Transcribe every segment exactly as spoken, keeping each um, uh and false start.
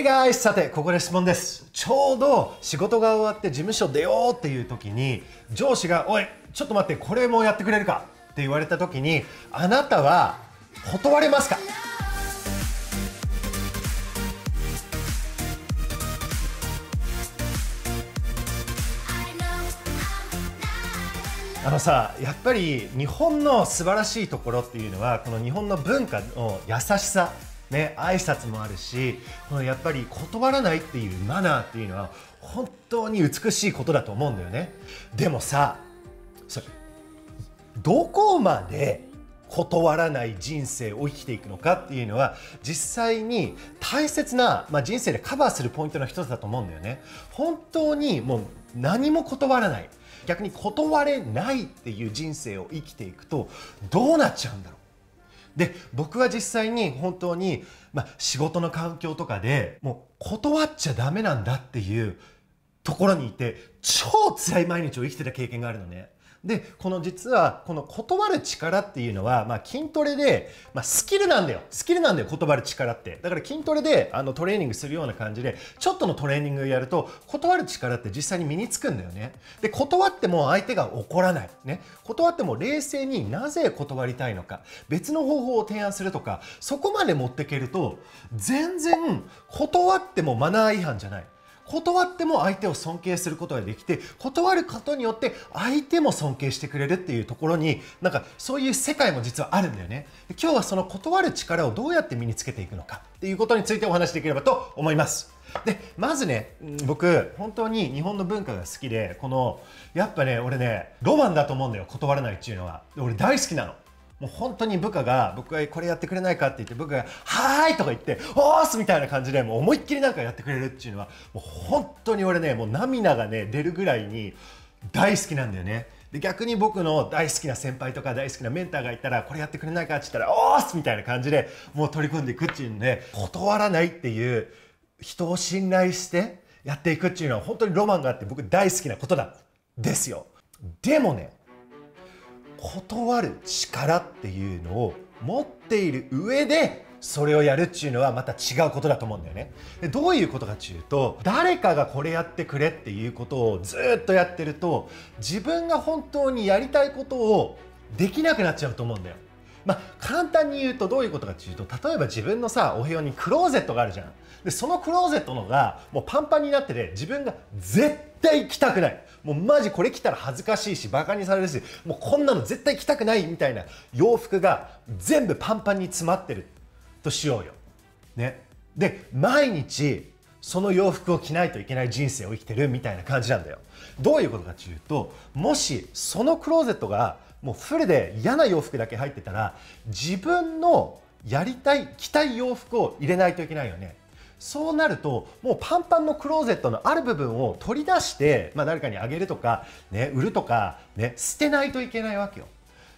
Hey guys! さて、ここで質問です。ちょうど仕事が終わって事務所出ようっていう時に、上司が、おい、ちょっと待って、これもやってくれるかって言われた時に、あなたは断れますか？あのさ、やっぱり日本の素晴らしいところっていうのは、この日本の文化の優しさ。ね、挨拶もあるし、このやっぱり断らないっていうマナーっていうのは本当に美しいことだと思うんだよね。でもさ、それどこまで断らない人生を生きていくのかっていうのは実際に大切な、まあ、人生でカバーするポイントの一つだと思うんだよね。本当にもう何も断らない、逆に断れないっていう人生を生きていくとどうなっちゃうんだろう。で、僕は実際に本当に、まあ、仕事の環境とかでもう断っちゃダメなんだっていうところにいて、超辛い毎日を生きてた経験があるのね。で、この実はこの断る力っていうのは、まあ、筋トレで、まあ、スキルなんだよスキルなんだよ断る力って。だから筋トレであのトレーニングするような感じで、ちょっとのトレーニングをやると断る力って実際に身につくんだよね。で、断っても相手が怒らない、ね、断っても冷静になぜ断りたいのか、別の方法を提案するとか、そこまで持っていけると全然断ってもマナー違反じゃない。断っても相手を尊敬することができて、断ることによって相手も尊敬してくれるっていうところに、なんかそういう世界も実はあるんだよね。で、今日はその断る力をどうやって身につけていくのかっていうことについてお話しできればと思います。で、まずね、僕本当に日本の文化が好きで、このやっぱね、俺ねロマンだと思うんだよ、断らないっていうのは。俺大好きなの。もう本当に部下が、僕がこれやってくれないかって言って、僕がはーいとか言って、おーすみたいな感じで、もう思いっきりなんかやってくれるっていうのは、もう本当に俺ね、もう涙がね、出るぐらいに大好きなんだよね。で、逆に僕の大好きな先輩とか大好きなメンターがいたら、これやってくれないかって言ったら、おーすみたいな感じで、もう取り組んでいくっていうので、断らないっていう、人を信頼してやっていくっていうのは、本当にロマンがあって、僕大好きなことなんですよ。でもね、断る力っていうのを持っている上でそれをやるっていうのはまた違うことだと思うんだよね。で、どういうことかっていうと、誰かがこれやってくれっていうことをずっとやってると、自分が本当にやりたいことをできなくなっちゃうと思うんだよ。まあ、簡単に言うとどういうことかっていうと、例えば自分のさ、お部屋にクローゼットがあるじゃん。で、そのクローゼットのがもうパンパンになってて、自分が絶対着たくない、もうマジこれ着たら恥ずかしいしバカにされるし、もうこんなの絶対着たくないみたいな洋服が全部パンパンに詰まってるとしようよ、ね、で、毎日その洋服を着ないといけない人生を生きてるみたいな感じなんだよ。どういうことかっていうと、もしそのクローゼットがもうフルで嫌な洋服だけ入ってたら、自分のやりたい着たい洋服を入れないといけないよね。そうなると、もうパンパンのクローゼットのある部分を取り出して、まあ、誰かにあげるとか、ね、売るとか、ね、捨てないといけないわけよ。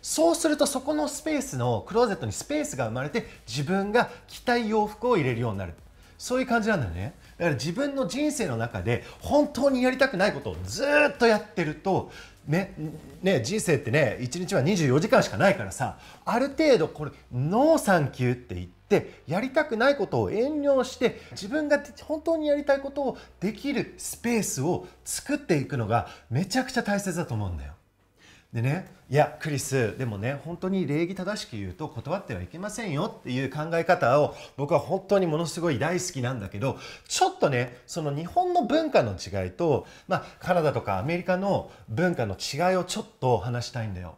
そうすると、そこのスペースのクローゼットにスペースが生まれて、自分が着たい洋服を入れるようになる。そういう感じなんだよね。だから自分の人生の中で本当にやりたくないことをずっとやってると、ねね、人生ってね、いちにちはにじゅうよじかんしかないからさ、ある程度これノーサンキューって言って、やりたくないことを遠慮して、自分が本当にやりたいことをできるスペースを作っていくのがめちゃくちゃ大切だと思うんだよ。でね、いやクリス、でもね、本当に礼儀正しく言うと断ってはいけませんよっていう考え方を、僕は本当にものすごい大好きなんだけど、ちょっとね、その日本の文化の違いと、まあ、カナダとかアメリカの文化の違いをちょっと話したいんだよ。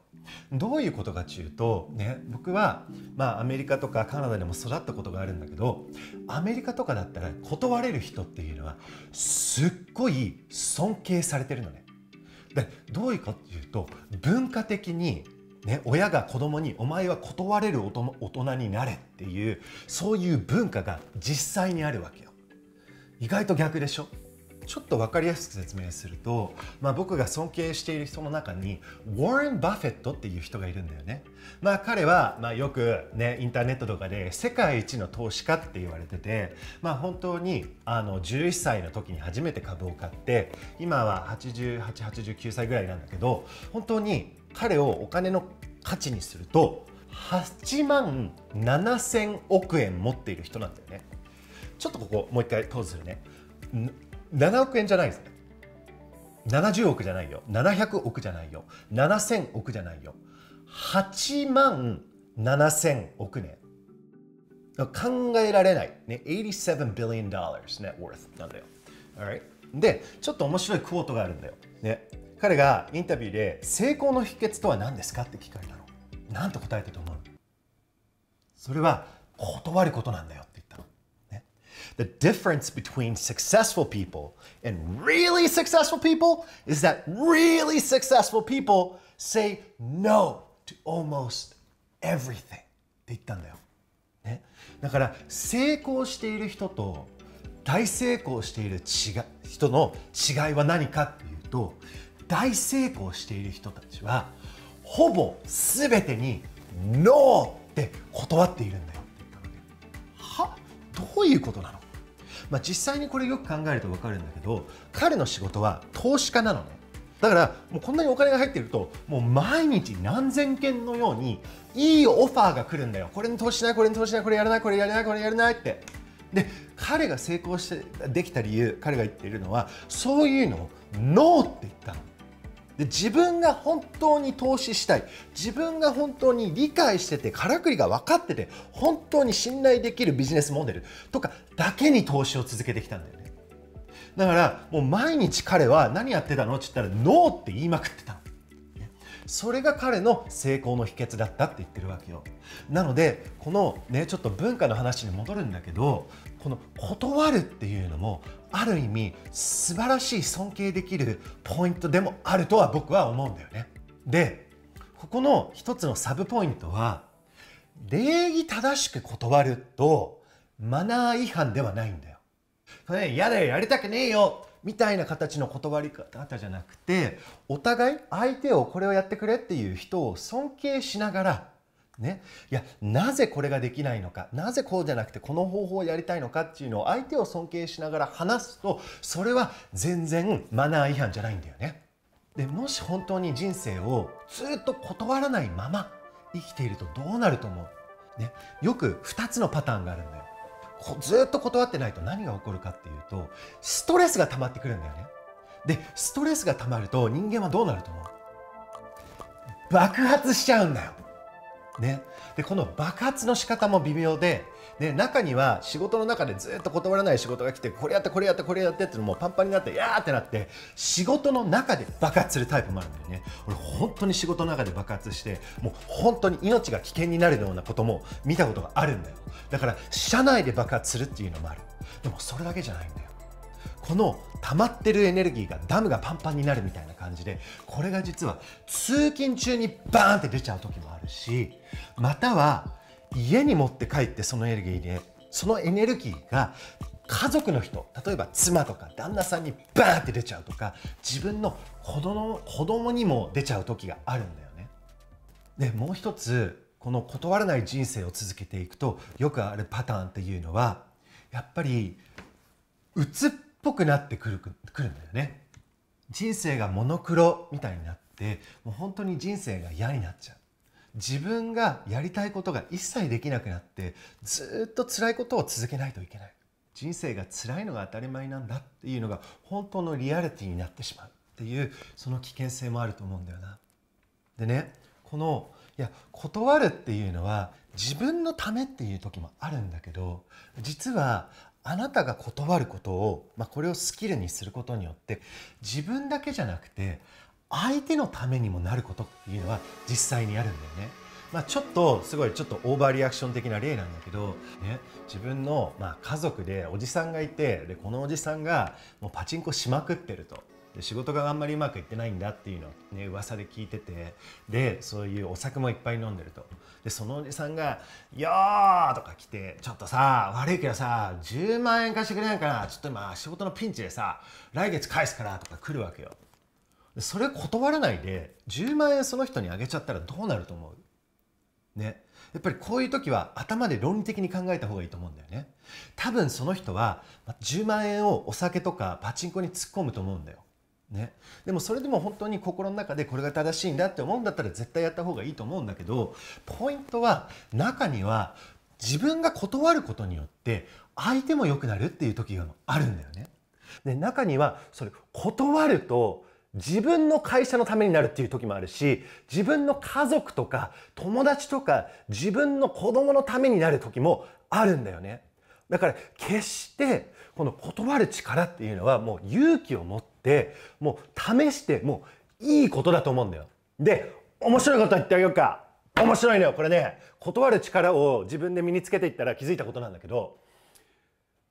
どういうことかっていうと、ね、僕は、まあ、アメリカとかカナダでも育ったことがあるんだけど、アメリカとかだったら断れる人っていうのはすっごい尊敬されてるのね。で、どういうかっていうと、文化的に、ね、親が子供に「お前は断れる大人になれ」っていう、そういう文化が実際にあるわけよ。意外と逆でしょ。ちょっと分かりやすく説明すると、まあ、僕が尊敬している人の中にウォーレン・バフェットっていう人がいるんだよね。まあ、彼は、まあ、よく、ね、インターネットとかで世界一の投資家って言われてて、まあ、本当にあのじゅういっさいの時に初めて株を買って、今ははちじゅうはち、はちじゅうきゅうさいぐらいなんだけど、本当に彼をお金の価値にするとはちまんななせんおくえん持っている人なんだよね。ちょっとここもう一回ポーズするね。ななおくえんじゃないです。ななじゅうおくじゃないよ。ななひゃくおくじゃないよ。ななせんおくじゃないよ。はちまんななせんおくね。考えられない。ね、はちじゅうななビリオンドル net worth なんだよ。Alright? で、ちょっと面白いクォートがあるんだよ。ね、彼がインタビューで成功の秘訣とは何ですかって聞かれたの。なんと答えたと思う？それは断ることなんだよって言ったの。ね。The difference between successful people and really successful people is that really successful people say no to almost everything って言ったんだよ。ね、だから成功している人と大成功している人の違いは何かっていうと、大成功している人たちはほぼ全てに「ノー!」って断っているんだよ。は?どういうことなの?まあ、実際にこれよく考えると分かるんだけど、彼の仕事は投資家なのね。だからもうこんなにお金が入っていると、もう毎日何千件のようにいいオファーが来るんだよ。これに投資しない、これに投資しない、これやらない、これやらない、これやらないって。で、彼が成功してできた理由、彼が言っているのはそういうのをノーって言ったの。で、自分が本当に投資したい、自分が本当に理解してて、からくりが分かってて、本当に信頼できるビジネスモデルとかだけに投資を続けてきたんだよね。だからもう毎日彼は何やってたのって言ったらノーって言いまくってたの。それが彼の成功の秘訣だったって言ってるわけよ。なのでこのね、ちょっと文化の話に戻るんだけど、この断るっていうのもある意味素晴らしい、尊敬できるポイントでもあるとは僕は思うんだよね。で、ここの一つのサブポイントは、礼儀正しく断るとマナー違反ではないんだよ。嫌だよ、やりたくねえよみたいな形の断り方じゃなくて、お互い相手をこれをやってくれっていう人を尊敬しながら、ね、いや、なぜこれができないのか、なぜこうじゃなくてこの方法をやりたいのかっていうのを相手を尊敬しながら話すと、それは全然マナー違反じゃないんだよね。でもし本当に人生をずっと断らないまま生きているとどうなると思う、ね、よくふたつのパターンがあるんだよ。ずっと断ってないと何が起こるかっていうと、ストレスが溜まってくるんだよね。で、ストレスが溜まると人間はどうなると思う？爆発しちゃうんだよ。ね、でこの爆発の仕方も微妙で、で中には仕事の中でずっと断らない仕事が来て、これやってこれやってこれやってってもうパンパンになって、やーってなって仕事の中で爆発するタイプもあるんだよね。俺本当に仕事の中で爆発して、もう本当に命が危険になるようなことも見たことがあるんだよ。だから社内で爆発するっていうのもある。でもそれだけじゃないんだよ。この溜まってるエネルギーが、ダムがパンパンになるみたいな感じで、これが実は通勤中にバーンって出ちゃう時もあるし、または家に持って帰って、そのエネルギーで、そのエネルギーが家族の人、例えば妻とか旦那さんにバーンって出ちゃうとか、自分の子供、子供にも出ちゃう時があるんだよね。でもう一つ、この断らない人生を続けていくとよくあるパターンっていうのは、やっぱりうつっぽくなってくる、くるんだよね。人生がモノクロみたいになって、もう本当に人生が嫌になっちゃう。自分がやりたいことが一切できなくなって、ずっと辛いことを続けないといけない。人生が辛いのが当たり前なんだっていうのが本当のリアリティになってしまうっていう、その危険性もあると思うんだよな。でね、このいや断るっていうのは自分のためっていう時もあるんだけど、実はあなたが断ることを、まあ、これをスキルにすることによって、自分だけじゃなくて相手のためにもなることっていうのは実際にあるんだよね。まあ、ちょっとすごいちょっとオーバーリアクション的な例なんだけど、ね、自分のまあ家族でおじさんがいて、でこのおじさんがもうパチンコしまくってると。で仕事があんまりうまくいってないんだっていうのをね、噂で聞いてて、でそういうお酒もいっぱい飲んでると。でそのおじさんが「よー!」とか来て「ちょっとさ、悪いけどさ、じゅうまんえん貸してくれないかな、ちょっと今仕事のピンチでさ、来月返すから」とか来るわけよ。でそれ断らないでじゅうまんえんその人にあげちゃったらどうなると思うね。やっぱりこういう時は頭で論理的に考えた方がいいと思うんだよね。多分その人はじゅうまんえんをお酒とかパチンコに突っ込むと思うんだよ。ね、でもそれでも本当に心の中でこれが正しいんだって思うんだったら絶対やった方がいいと思うんだけど、ポイントは中には自分が断ることによって相手も良くなるっていう時があるんだよね。で、中にはそれ断ると自分の会社のためになるっていう時もあるし、自分の家族とか友達とか自分の子供のためになる時もあるんだよね。だから決してこの断る力っていうのはもう勇気を持ってもう試してもういいことだと思うんだよ。で、面白いこと言ってあげようか。面白いのよこれね。断る力を自分で身につけていったら気づいたことなんだけど、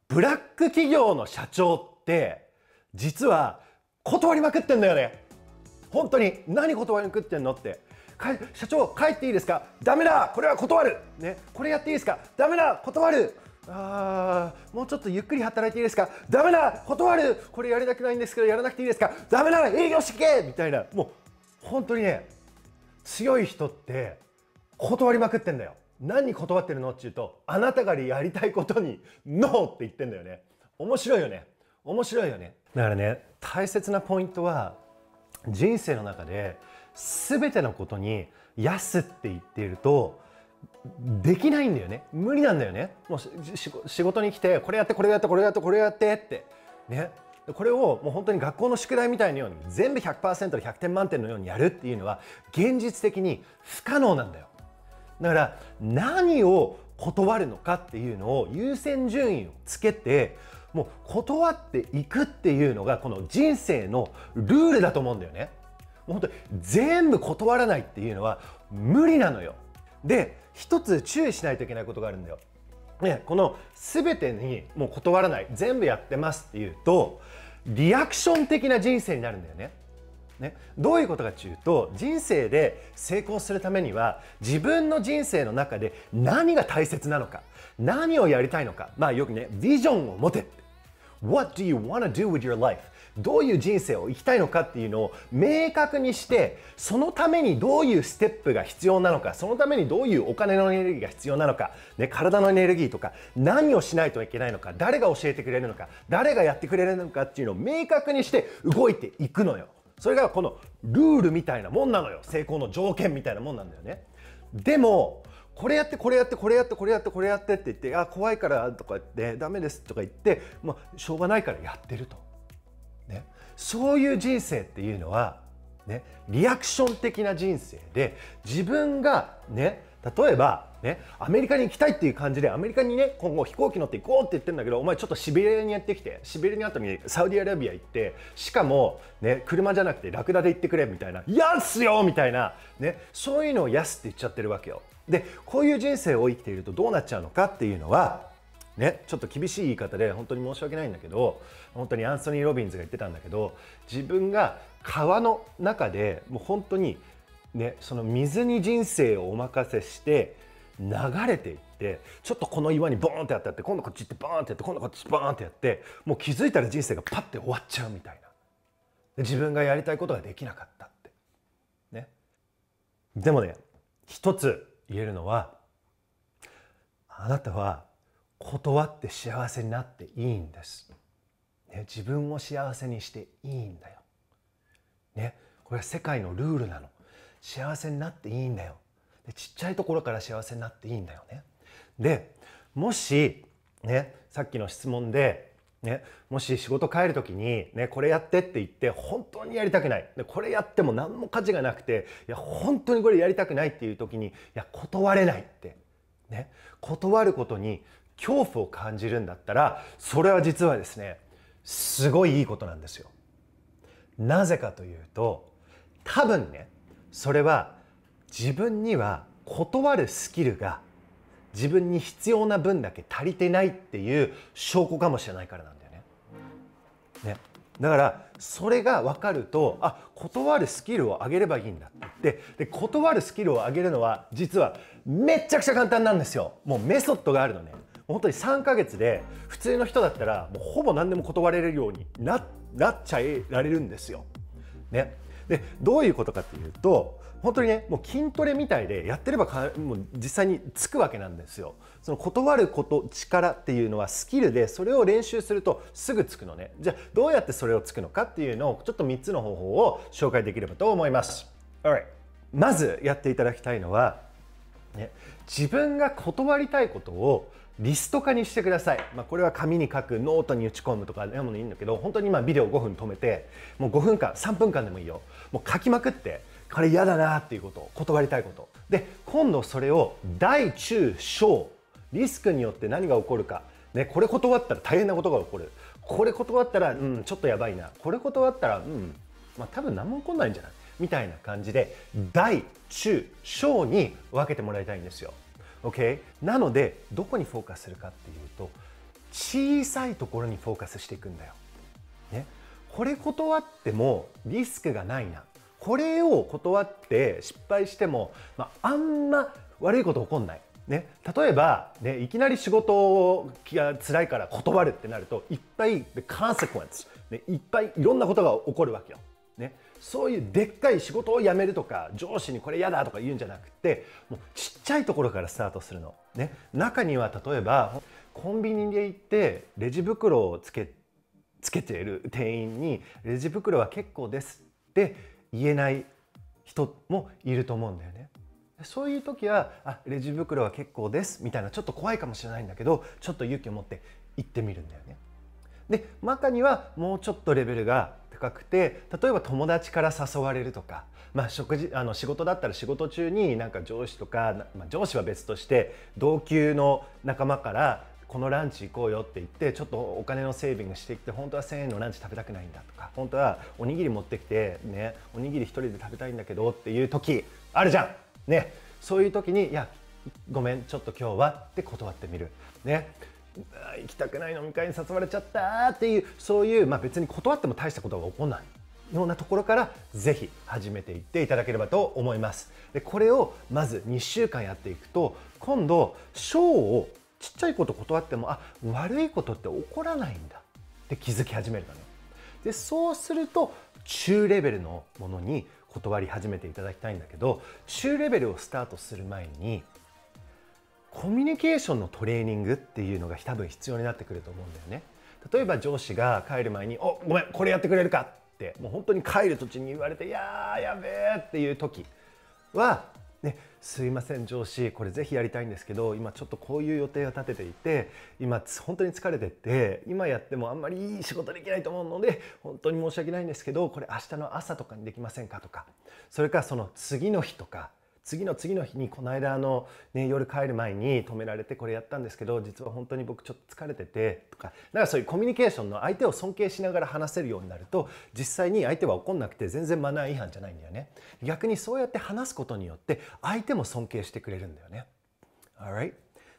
ブラック企業の社長って実は断りまくってんだよね。本当に何断りまくってんのって。社長帰っていいですか？ダメだ、これは断る、ね、これやっていいですか？ダメだ、断る。あー、もうちょっとゆっくり働いていいですか？ダメだ、断る。これやりたくないんですけどやらなくていいですか？ダメだ、営業してけみたいな。もう本当にね、強い人って断りまくってんだよ。何に断ってるのっていうと、あなたがやりたいことにノーって言ってんだよね。面白いよね。面白いよね。だからね、大切なポイントは、人生の中で全てのことにやすって言っているとできないんだよね。無理なんだよね。もう仕事に来てこれやってこれやってこれやってこれやってってね。これをもう本当に学校の宿題みたいなように全部 ひゃくパーセント でひゃくてん満点のようにやるっていうのは現実的に不可能なんだよ。だから何を断るのかっていうのを優先順位をつけてもう断っていくっていうのがこの人生のルールだと思うんだよね。もう本当に全部断らないっていうのは無理なのよ。で、一つ注意しないといけないことがあるんだよ。ね、この全てにもう断らない、全部やってますっていうとリアクション的な人生になるんだよね。ね、どういうことかというと、人生で成功するためには自分の人生の中で何が大切なのか、何をやりたいのか、まあよくね、ビジョンを持て、 What do you want to do with your life? どういう人生を生きたいのかっていうのを明確にして、そのためにどういうステップが必要なのか、そのためにどういうお金のエネルギーが必要なのか、ね、体のエネルギーとか何をしないといけないのか、誰が教えてくれるのか、誰がやってくれるのかっていうのを明確にして動いていくのよ。それがこのルールみたいなもんなのよ。成功の条件みたいなもんなんだよね。でもこれやってこれやってこれやってこれやってこれやってって言って、あ、怖いからとか言ってダメですとか言って、まあしょうがないからやってると、ね、そういう人生っていうのは、ね、リアクション的な人生で、自分がね、例えばね、アメリカに行きたいっていう感じでアメリカにね、今後飛行機乗って行こうって言ってるんだけど、お前ちょっとシベリアにやってきて、シベリアの後にサウジアラビア行って、しかもね、車じゃなくてラクダで行ってくれみたいな、やっすよみたいなね、そういうのをやすって言っちゃってるわけよ。で、こういう人生を生きているとどうなっちゃうのかっていうのはね、ちょっと厳しい言い方で本当に申し訳ないんだけど、本当にアンソニー・ロビンズが言ってたんだけど、自分が川の中でもう本当にね、その水に人生をお任せして流れていって、ちょっとこの岩にボーンってやってやって、今度こっち行ってボーンってやって、今度こっちボーンってやって、もう気づいたら人生がパッて終わっちゃうみたいな。で、自分がやりたいことができなかったってね。でもね、一つ言えるのは、あなたは断って幸せになっていいんです、ね、自分を幸せにしていいんだよ、ね、これは世界のルールなの。幸せになっていいんだよ。で、ちっちゃいところから幸せになっていいんだよね。で、もしね、さっきの質問で、ね、もし仕事帰る時に、ね、これやってって言って本当にやりたくない、でこれやっても何も価値がなくて、いや本当にこれやりたくないっていう時に、いや断れないって、ね、断ることに恐怖を感じるんだったら、それは実はですね、すごいいいことなんですよ。なぜかというと、多分ね、それは自分には断るスキルが自分に必要な分だけ足りてないっていう証拠かもしれないからなんだよね。ね、だからそれが分かると、あ、断るスキルを上げればいいんだって言って、で、断るスキルを上げるのは実はめっちゃくちゃ簡単なんですよ。もうメソッドがあるのね。本当にさんかげつで普通の人だったらもうほぼ何でも断れるように な, なっちゃえられるんですよ。ね、で、どういうことかっていうと、本当にね、もう筋トレみたいでやってればかもう実際につくわけなんですよ。その断ること力っていうのはスキルで、それを練習するとすぐつくのね。じゃあどうやってそれをつくのかっていうのをちょっとみっつの方法を紹介できればと思います。Alright. まずやっていただきたいのは、ね、自分が断りたいことをリスト化にしてください。まあ、これは紙に書く、ノートに打ち込むとかでもいいんだけど、本当に今ビデオごふん止めて、もうごふんかん、さんぷんかんでもいいよ、もう書きまくって、これ嫌だなっていうことを、断りたいことで、今度それを大中小、リスクによって何が起こるか、ね、これ断ったら大変なことが起こる、これ断ったら、うん、ちょっとやばいな、これ断ったら、うん、まあ、多分何も起こんないんじゃないみたいな感じで、大中小に分けてもらいたいんですよ。OK? なのでどこにフォーカスするかっていうと、小さいところにフォーカスしていくんだよ。ね、これ断ってもリスクがないな、これを断って失敗しても、まあ、あんま悪いこと起こんない。ね、例えば、ね、いきなり仕事が辛いから断るってなると、いっぱいコンセクエンス、ね、いっぱいいろんなことが起こるわけよ。ね、そういうでっかい仕事を辞めるとか、上司にこれ嫌だとか言うんじゃなくて、もうちっちゃいところからスタートするの。ね、中には例えばコンビニで行ってレジ袋をつけ、つけている店員に「レジ袋は結構です」って言えない人もいると思うんだよね。そういう時は「あ、レジ袋は結構です」みたいな、ちょっと怖いかもしれないんだけど、ちょっと勇気を持って行ってみるんだよね。で、中にはもうちょっとレベルが高くて、例えば友達から誘われるとか、まあ、食事あの仕事だったら仕事中になんか上司とか、まあ、上司は別として同級の仲間から「このランチ行こうよ」って言って、ちょっとお金のセービングしてきて、本当はせんえんのランチ食べたくないんだとか、本当はおにぎり持ってきてね、おにぎり一人で食べたいんだけどっていう時あるじゃんね。そういう時に「いやごめん、ちょっと今日は」って断ってみるね。行きたくない飲み会に誘われちゃったっていう、そういう、まあ、別に断っても大したことが起こらないようなところからぜひ始めていっていただければと思います。でこれをまずにしゅうかんやっていくと、今度小をちっちゃいこと断っても、あ、悪いことって起こらないんだって気づき始めるのね。でそうすると中レベルのものに断り始めていただきたいんだけど、中レベルをスタートする前にコミュニケーションのトレーニングっていうのが多分必要になってくると思うんだよね。例えば上司が帰る前に「お、ごめん、これやってくれるか」ってもう本当に帰る途中に言われて「いやー、やべえ」っていう時はね、すいません上司、これぜひやりたいんですけど、今ちょっとこういう予定を立てていて、今本当に疲れてて、今やってもあんまりいい仕事できないと思うので、本当に申し訳ないんですけど、これ明日の朝とかにできませんかとか、それかその次の日とか、次の次の日に、この間あの、ね、夜帰る前に止められてこれやったんですけど、実は本当に僕ちょっと疲れててとか、なんかそういうコミュニケーションの、相手を尊敬しながら話せるようになると、実際に相手は怒んなくて全然マナー違反じゃないんだよね。逆にそうやって話すことによって相手も尊敬してくれるんだよね。Alright?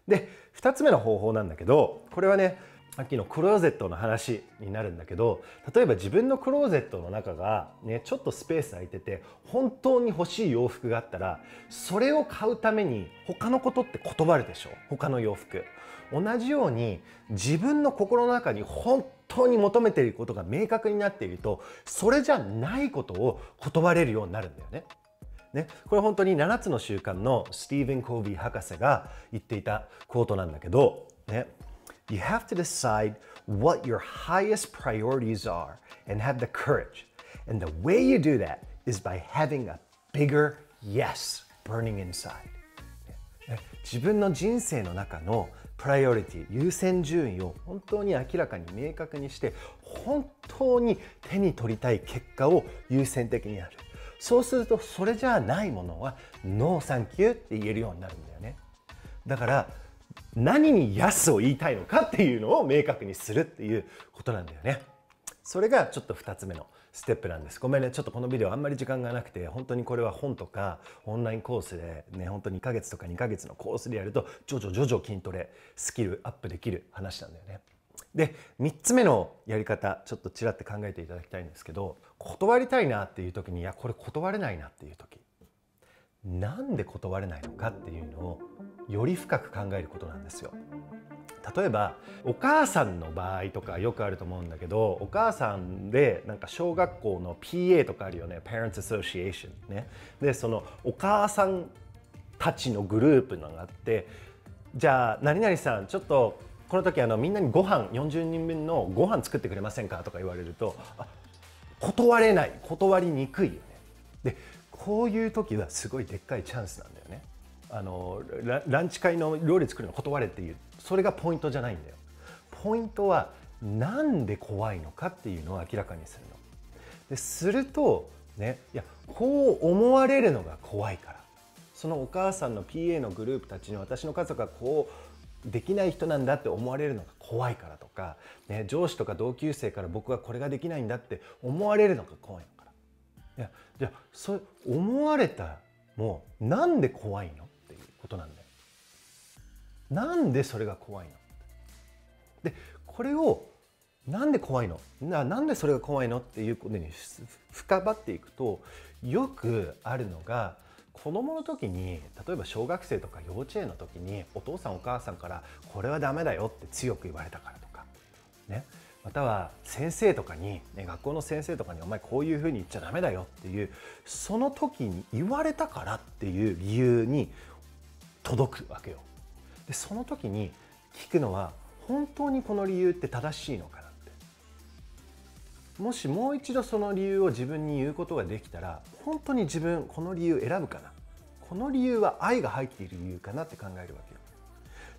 でふたつめの方法なんだけど、これはね、さっきのクローゼットの話になるんだけど、例えば自分のクローゼットの中が、ね、ちょっとスペース空いてて本当に欲しい洋服があったら、それを買うために他のことって断るでしょ、他の洋服。同じように自分の心の中に本当に求めていることが明確になっていると、それじゃないことを断れるようになるんだよね。ね、これ本当にななつの習慣のスティーブン・コービー博士が言っていたコートなんだけどね。You have to decide what your highest priorities are and have the courage. And the way you do that is by having a bigger yes burning inside. 自分の人生の中のプライオリティ、優先順位を本当に明らかに明確にして、本当に手に取りたい結果を優先的にやる。そうするとそれじゃないものはノーサンキューって言えるようになるんだよね。だから何に安を言いたいのかっていうのを明確にするっていうことなんだよね。それがちょっとふたつめのステップなんです。ごめんね、ちょっとこのビデオあんまり時間がなくて、本当にこれは本とかオンラインコースでね、本当にいっかげつとかにかげつのコースでやると徐々徐々筋トレスキルアップできる話なんだよね。でみっつめのやり方、ちょっとちらって考えていただきたいんですけど、断りたいなっていう時に、いやこれ断れないなっていう時、なんで断れないのかっていうのをより深く考えることなんですよ。例えばお母さんの場合とかよくあると思うんだけど、お母さんでなんか小学校の ピーエー とかあるよね、 Parents Association ね。でそのお母さんたちのグループのがあって、じゃあ何々さんちょっとこの時あのみんなにご飯よんじゅうにんぶんのご飯作ってくれませんかとか言われると、あ、断れない、断りにくいよね。でこういう時はすごいでっかいチャンスなんだよね。あの ラ, ランチ会の料理作るの断れっていう、それがポイントじゃないんだよ。ポイントはなんで怖いのかっていうのを明らかにするの。でするとね、いやこう思われるのが怖いから、そのお母さんの ピーエー のグループたちに私の家族はこうできない人なんだって思われるのが怖いからとか、ね、上司とか同級生から僕はこれができないんだって思われるのが怖いから、いやじゃあそう思われたもうなんで怖いのっていうことなんだよ。なんでそれが怖いので、これをなんで怖いの な, なんでそれが怖いのっていうことに深まっていくと、よくあるのが子どもの時に、例えば小学生とか幼稚園の時にお父さんお母さんから「これはダメだよ」って強く言われたからとか、ね、または先生とかに、ね、学校の先生とかに「お前こういうふうに言っちゃダメだよ」っていう、その時に言われたからっていう理由に届くわけよ。でその時に聞くのは、本当にこの理由って正しいのかなって、もしもう一度その理由を自分に言うことができたら、本当に自分この理由選ぶかな、この理由は愛が入っている理由かなって考えるわけよ。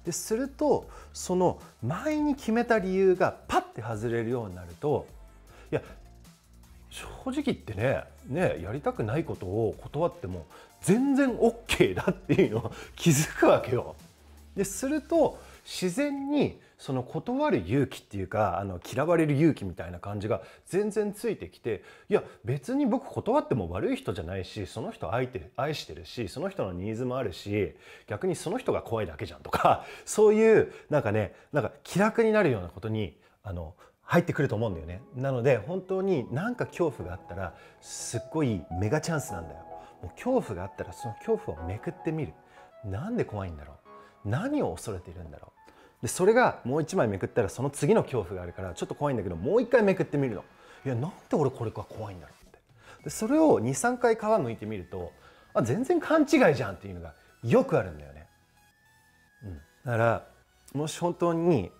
でするとその前に決めた理由がパッて外れるようになると、いや正直言ってね、ねやりたくないことを断っても全然 オーケー だっていうのを気づくわけよ。ですると自然にその断る勇気っていうか、あの嫌われる勇気みたいな感じが全然ついてきて、いや別に僕断っても悪い人じゃないし、その人愛して愛してるし、その人のニーズもあるし、逆にその人が怖いだけじゃんとか、そういうなんかね、なんか気楽になるようなことにあの入ってくると思うんだよね。なので本当に何か恐怖があったらすっごいメガチャンスなんだよ。もう恐怖があったらその恐怖をめくってみる。なんで怖いんだろう、何を恐れているんだろう。でそれがもういちまいめくったらその次の恐怖があるから、ちょっと怖いんだけどもういっかいめくってみるの。いやなんで俺これが怖いんだろうって。でそれをにさんかい皮むいてみると、あ全然勘違いじゃんっていうのがよくあるんだよね、うん、だからもし本当に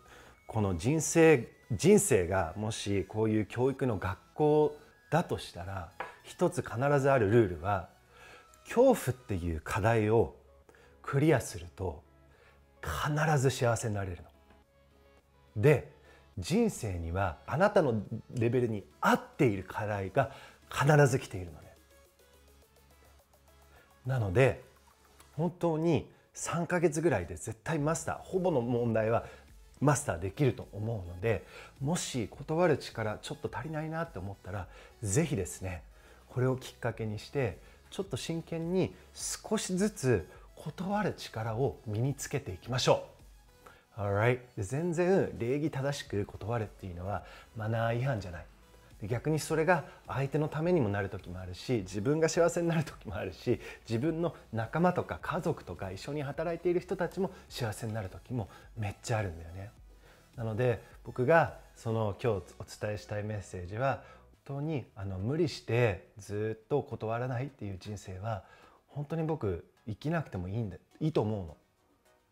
この人生人生がもしこういう教育の学校だとしたら、一つ必ずあるルールは、恐怖っていう課題をクリアすると必ず幸せになれるの。で人生にはあなたのレベルに合っている課題が必ず来ているのね。なので本当にさんかげつぐらいで絶対マスター、ほぼの問題はマスターできると思うので、もし断る力ちょっと足りないなって思ったら、是非ですねこれをきっかけにしてちょっと真剣に少しずつ断る力を身につけていきましょう。 Alright、 全然礼儀正しく断るっていうのはマナー違反じゃない。逆にそれが相手のためにもなる時もあるし、自分が幸せになる時もあるし、自分の仲間とか家族とか一緒に働いている人たちも幸せになる時もめっちゃあるんだよね。なので僕がその今日お伝えしたいメッセージは、本当にあの無理してずっと断らないっていう人生は本当に僕生きなくてもいいんだ、いいと思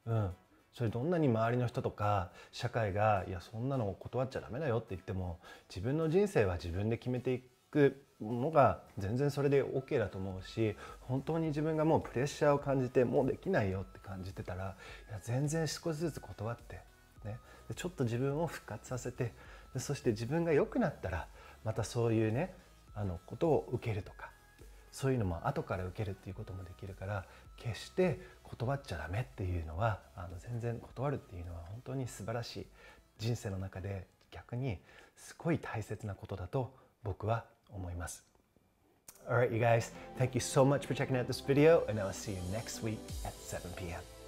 うの。うん、それどんなに周りの人とか社会が「いやそんなの断っちゃダメだよ」って言っても、自分の人生は自分で決めていくのが全然それで オーケー だと思うし、本当に自分がもうプレッシャーを感じてもうできないよって感じてたら、いや全然少しずつ断って、ね、でちょっと自分を復活させて、でそして自分が良くなったらまたそういうねあのことを受けるとか。そういうのも後から受けるっていうこともできるから、決して断っちゃダメっていうのは、あの全然断るっていうのは本当に素晴らしい、人生の中で逆にすごい大切なことだと僕は思います。 Alright you guys, thank you so much for checking out this video, and I'll see you next week at seven p m